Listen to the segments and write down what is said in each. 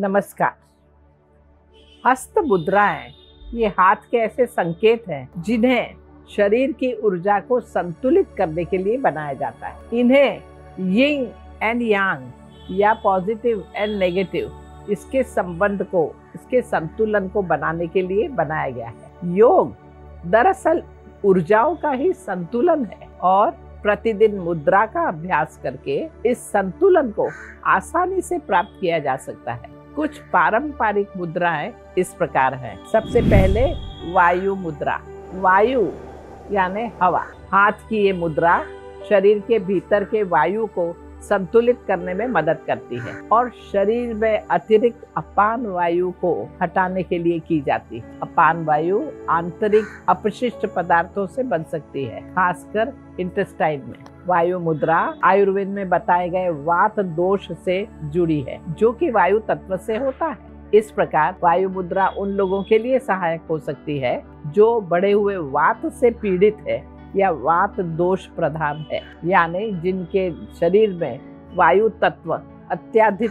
नमस्कार। हस्त मुद्राएं ये हाथ के ऐसे संकेत हैं जिन्हें शरीर की ऊर्जा को संतुलित करने के लिए बनाया जाता है। इन्हें यिंग एंड यांग या पॉजिटिव एंड नेगेटिव इसके संबंध को, इसके संतुलन को बनाने के लिए बनाया गया है। योग दरअसल ऊर्जाओं का ही संतुलन है और प्रतिदिन मुद्रा का अभ्यास करके इस संतुलन को आसानी से प्राप्त किया जा सकता है। कुछ पारंपरिक मुद्राएं इस प्रकार हैं। सबसे पहले वायु मुद्रा। वायु यानी हवा। हाथ की ये मुद्रा शरीर के भीतर के वायु को संतुलित करने में मदद करती है और शरीर में अतिरिक्त अपान वायु को हटाने के लिए की जाती है। अपान वायु आंतरिक अपशिष्ट पदार्थों से बन सकती है, खासकर इंटेस्टाइन में। वायु मुद्रा आयुर्वेद में बताए गए वात दोष से जुड़ी है, जो कि वायु तत्व से होता है। इस प्रकार वायु मुद्रा उन लोगों के लिए सहायक हो सकती है जो बढ़े हुए वात से पीड़ित है या वात दोष प्रधान है, यानी जिनके शरीर में वायु तत्व अत्यधिक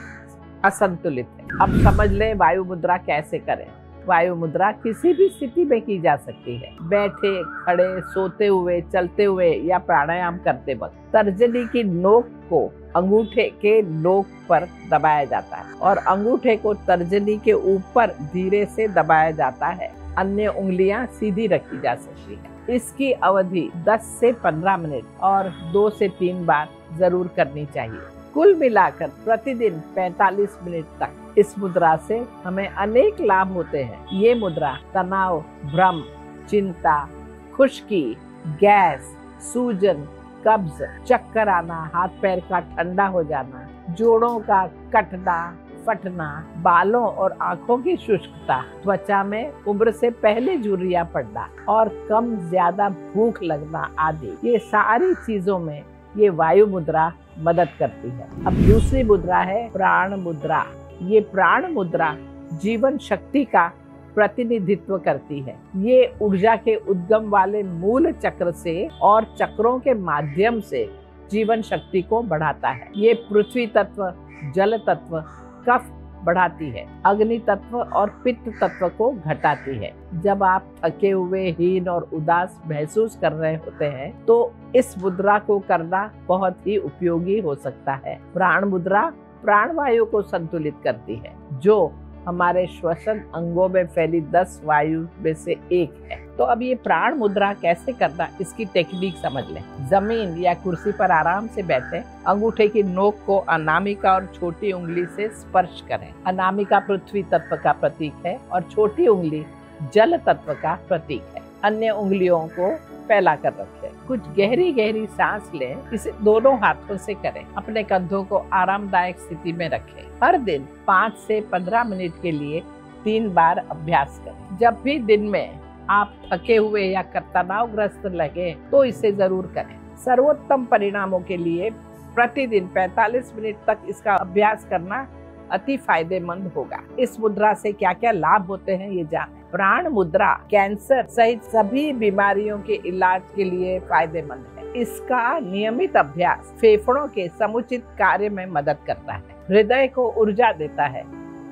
असंतुलित है। अब समझ लें वायु मुद्रा कैसे करें। वायु मुद्रा किसी भी स्थिति में की जा सकती है, बैठे, खड़े, सोते हुए, चलते हुए या प्राणायाम करते वक्त। तर्जनी की नोक को अंगूठे के नोक पर दबाया जाता है और अंगूठे को तर्जनी के ऊपर धीरे से दबाया जाता है। अन्य उंगलियां सीधी रखी जा सकती है। इसकी अवधि 10 से 15 मिनट और 2 से 3 बार जरूर करनी चाहिए। कुल मिलाकर प्रतिदिन 45 मिनट तक इस मुद्रा से हमें अनेक लाभ होते हैं। ये मुद्रा तनाव, भ्रम, चिंता, खुश्की, गैस, सूजन, कब्ज, चक्कर आना, हाथ पैर का ठंडा हो जाना, जोड़ों का कटना, फटना, बालों और आँखों की शुष्कता, त्वचा में उम्र से पहले झुर्रियां पड़ना और कम ज्यादा भूख लगना आदि, ये सारी चीजों में ये वायु मुद्रा मदद करती है। अब दूसरी मुद्रा है प्राण मुद्रा। ये प्राण मुद्रा जीवन शक्ति का प्रतिनिधित्व करती है। ये ऊर्जा के उद्गम वाले मूल चक्र से और चक्रों के माध्यम से जीवन शक्ति को बढ़ाता है। ये पृथ्वी तत्व, जल तत्व, कफ बढ़ाती है, अग्नि तत्व और पित्त तत्व को घटाती है। जब आप थके हुए, हीन और उदास महसूस कर रहे होते हैं तो इस मुद्रा को करना बहुत ही उपयोगी हो सकता है। प्राण मुद्रा प्राणवायु को संतुलित करती है, जो हमारे श्वसन अंगों में फैली 10 वायु में से एक है। तो अब ये प्राण मुद्रा कैसे करना, इसकी टेक्निक समझ लें। जमीन या कुर्सी पर आराम से बैठें। अंगूठे की नोक को अनामिका और छोटी उंगली से स्पर्श करें। अनामिका पृथ्वी तत्व का प्रतीक है और छोटी उंगली जल तत्व का प्रतीक है। अन्य उंगलियों को फैला कर रखें। कुछ गहरी गहरी सांस लें। इसे दोनों हाथों से करें। अपने कंधों को आरामदायक स्थिति में रखें। हर दिन 5 से 15 मिनट के लिए 3 बार अभ्यास करें। जब भी दिन में आप थके हुए या तनावग्रस्त लगे तो इसे जरूर करें। सर्वोत्तम परिणामों के लिए प्रतिदिन 45 मिनट तक इसका अभ्यास करना अति फायदेमंद होगा। इस मुद्रा से क्या क्या लाभ होते हैं ये जानें। प्राण मुद्रा कैंसर सहित सभी बीमारियों के इलाज के लिए फायदेमंद है। इसका नियमित अभ्यास फेफड़ों के समुचित कार्य में मदद करता है, हृदय को ऊर्जा देता है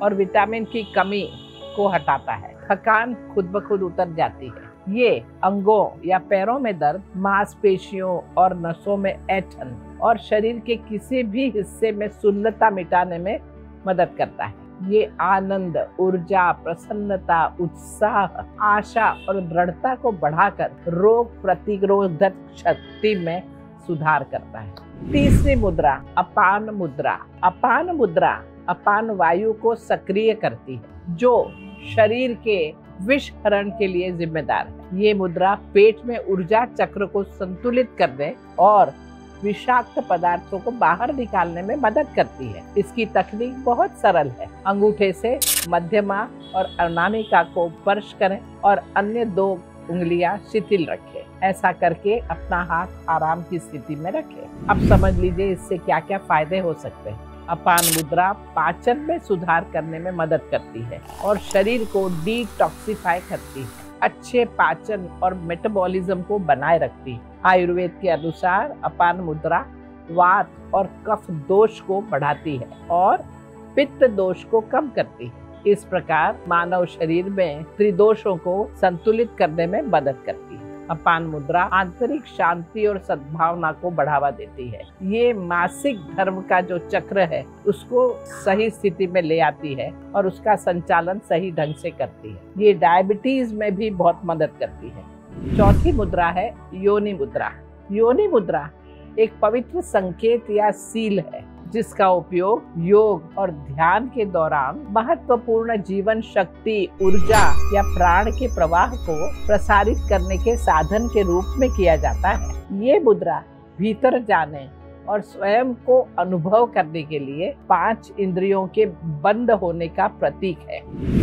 और विटामिन की कमी को हटाता है। थकान खुद ब खुद उतर जाती है। ये अंगों या पैरों में दर्द, मांसपेशियों और नसों में ऐंठन और शरीर के किसी भी हिस्से में सुन्नता मिटाने में मदद करता है। ये आनंद, ऊर्जा, प्रसन्नता, उत्साह, आशा और दृढ़ता को बढ़ाकर रोग प्रतिरोधक शक्ति में सुधार करता है। तीसरी मुद्रा अपान मुद्रा। अपान मुद्रा अपान वायु को सक्रिय करती है, जो शरीर के विष हरण के लिए जिम्मेदार है। ये मुद्रा पेट में ऊर्जा चक्र को संतुलित करने और विषाक्त पदार्थों को बाहर निकालने में मदद करती है। इसकी तकनीक बहुत सरल है। अंगूठे से मध्यमा और अनामिका को स्पर्श करें और अन्य 2 उंगलियां शिथिल रखें। ऐसा करके अपना हाथ आराम की स्थिति में रखें। अब समझ लीजिए इससे क्या क्या फायदे हो सकते हैं। अपान मुद्रा पाचन में सुधार करने में मदद करती है और शरीर को डिटॉक्सिफाई करती है, अच्छे पाचन और मेटाबॉलिज्म को बनाए रखती है। आयुर्वेद के अनुसार अपान मुद्रा वात और कफ दोष को बढ़ाती है और पित्त दोष को कम करती है। इस प्रकार मानव शरीर में त्रिदोषों को संतुलित करने में मदद करती है। अपान मुद्रा आंतरिक शांति और सद्भावना को बढ़ावा देती है। ये मासिक धर्म का जो चक्र है उसको सही स्थिति में ले आती है और उसका संचालन सही ढंग से करती है। ये डायबिटीज में भी बहुत मदद करती है। चौथी मुद्रा है योनि मुद्रा। योनि मुद्रा एक पवित्र संकेत या सील है जिसका उपयोग योग और ध्यान के दौरान महत्वपूर्ण जीवन शक्ति, ऊर्जा या प्राण के प्रवाह को प्रसारित करने के साधन के रूप में किया जाता है। ये मुद्रा भीतर जाने और स्वयं को अनुभव करने के लिए 5 इंद्रियों के बंद होने का प्रतीक है।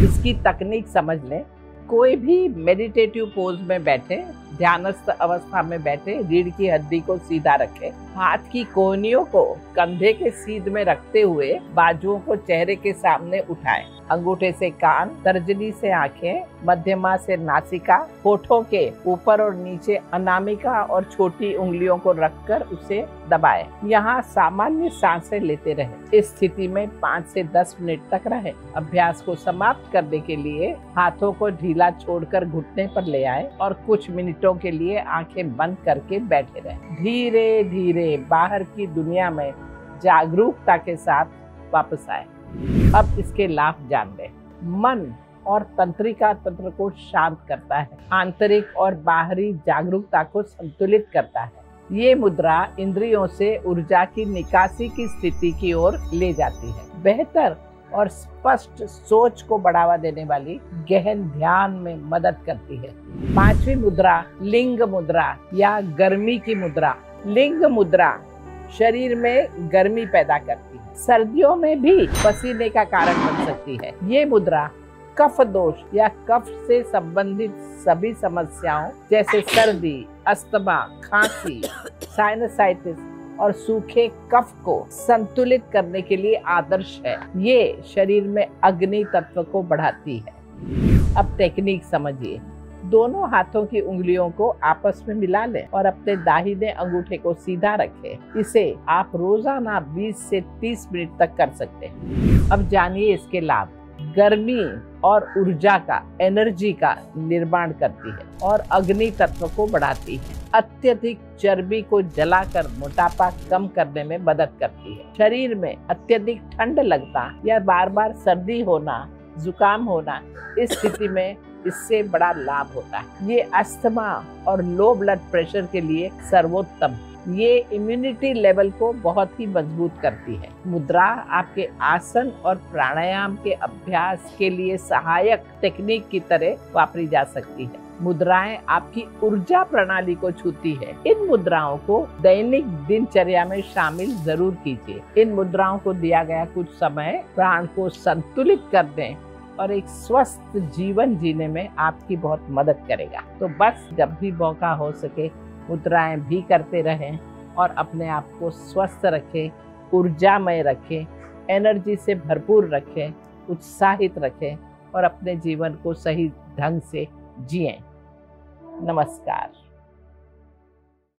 इसकी तकनीक समझ लें। कोई भी मेडिटेटिव पोज में बैठे, ध्यानस्थ अवस्था में बैठे, रीढ़ की हड्डी को सीधा रखें, हाथ की कोहनियों को कंधे के सीध में रखते हुए बाजुओं को चेहरे के सामने उठाएं। अंगूठे से कान, तर्जनी से आंखें, मध्यमा से नासिका, होठों के ऊपर और नीचे अनामिका और छोटी उंगलियों को रखकर उसे दबाएं। यहाँ सामान्य सांसें लेते रहें। इस स्थिति में 5 से 10 मिनट तक रहें। अभ्यास को समाप्त करने के लिए हाथों को ढीला छोड़कर घुटने पर ले आए और कुछ मिनटों के लिए आंखें बंद करके बैठे रहें। धीरे धीरे बाहर की दुनिया में जागरूकता के साथ वापस आए। अब इसके लाभ जान लें। मन और तंत्रिका तंत्र को शांत करता है, आंतरिक और बाहरी जागरूकता को संतुलित करता है। ये मुद्रा इंद्रियों से ऊर्जा की निकासी की स्थिति की ओर ले जाती है। बेहतर और स्पष्ट सोच को बढ़ावा देने वाली गहन ध्यान में मदद करती है। 5वीं मुद्रा लिंग मुद्रा या गर्मी की मुद्रा। लिंग मुद्रा शरीर में गर्मी पैदा करती है, सर्दियों में भी पसीने का कारण बन सकती है। ये मुद्रा कफ दोष या कफ से संबंधित सभी समस्याओं जैसे सर्दी, अस्थमा, खांसी, साइनसाइटिस और सूखे कफ को संतुलित करने के लिए आदर्श है। ये शरीर में अग्नि तत्व को बढ़ाती है। अब टेक्निक समझिए। दोनों हाथों की उंगलियों को आपस में मिला लें और अपने दाहिने अंगूठे को सीधा रखें। इसे आप रोजाना 20 से 30 मिनट तक कर सकते हैं। अब जानिए इसके लाभ। गर्मी और ऊर्जा का, एनर्जी का निर्माण करती है और अग्नि तत्व को बढ़ाती है। अत्यधिक चर्बी को जलाकर मोटापा कम करने में मदद करती है। शरीर में अत्यधिक ठंड लगना या बार बार सर्दी होना, जुकाम होना, इस स्थिति में इससे बड़ा लाभ होता है। ये अस्थमा और लो ब्लड प्रेशर के लिए सर्वोत्तम। ये इम्यूनिटी लेवल को बहुत ही मजबूत करती है। मुद्रा आपके आसन और प्राणायाम के अभ्यास के लिए सहायक टेक्निक की तरह वापरी जा सकती है। मुद्राएं आपकी ऊर्जा प्रणाली को छूती है। इन मुद्राओं को दैनिक दिनचर्या में शामिल जरूर कीजिए। इन मुद्राओं को दिया गया कुछ समय प्राण को संतुलित करने और एक स्वस्थ जीवन जीने में आपकी बहुत मदद करेगा। तो बस जब भी मौका हो सके मुद्राएं भी करते रहें और अपने आप को स्वस्थ रखें, ऊर्जामय रखें, एनर्जी से भरपूर रखें, उत्साहित रखें और अपने जीवन को सही ढंग से जिएं। नमस्कार।